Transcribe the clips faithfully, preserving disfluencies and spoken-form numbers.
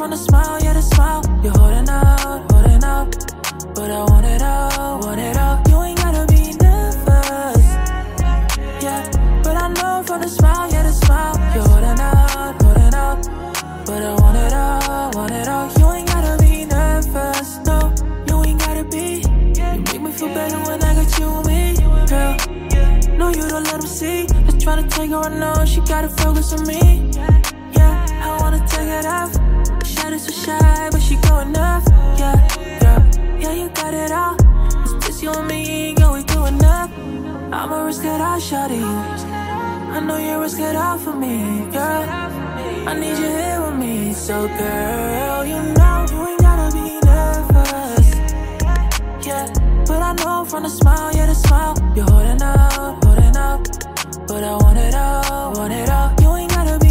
from the smile, yeah, the smile. You're holding out, holding out, but I want it all, want it all. You ain't gotta be nervous, yeah, but I know from the smile, yeah, the smile. You're holding out, holding out, but I want it all, want it all. You ain't gotta be nervous, no, you ain't gotta be. You make me feel better when I got you with me, girl. No, you don't let them see. Just trying to take her on, no, she gotta focus on me. I wanna take it off. Shot is so shy, but she going off. Yeah, girl, yeah, you got it all. It's just you and me, girl, we doing up. I'ma risk it all, shawty. I know you risk it all for me, girl. I need you here with me, so girl, you know you ain't gotta be nervous. Yeah, but I know from the smile, yeah, the smile. You're holding out, holding out, but I want it all, want it all. You ain't gotta be nervous.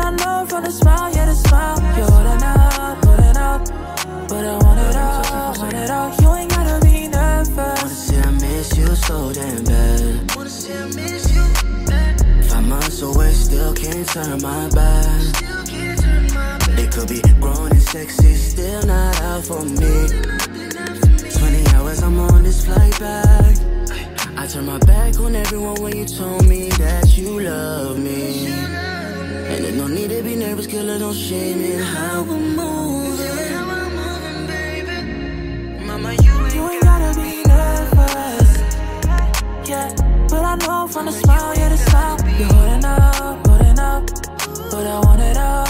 I know from the smile, yeah, the smile. You're holding out, holding out, but I want it all, want it all. You ain't gotta be nervous. Wanna say I miss you so damn bad. Wanna say I miss you bad. Five months away, still can't turn my back. Still can't turn my back. They could be grown and sexy, still not out for me. Twenty hours, I'm on this flight back. I turned my back on everyone when you told me that you love me. And there's no need to be nervous, girl, don't shame in how we're moving, how we're moving, baby. Mama, you ain't, you ain't gotta, gotta be nervous, nervous. Yeah, but I know from the smile, yeah, the smile. You're holding out, holding out, but I want it all.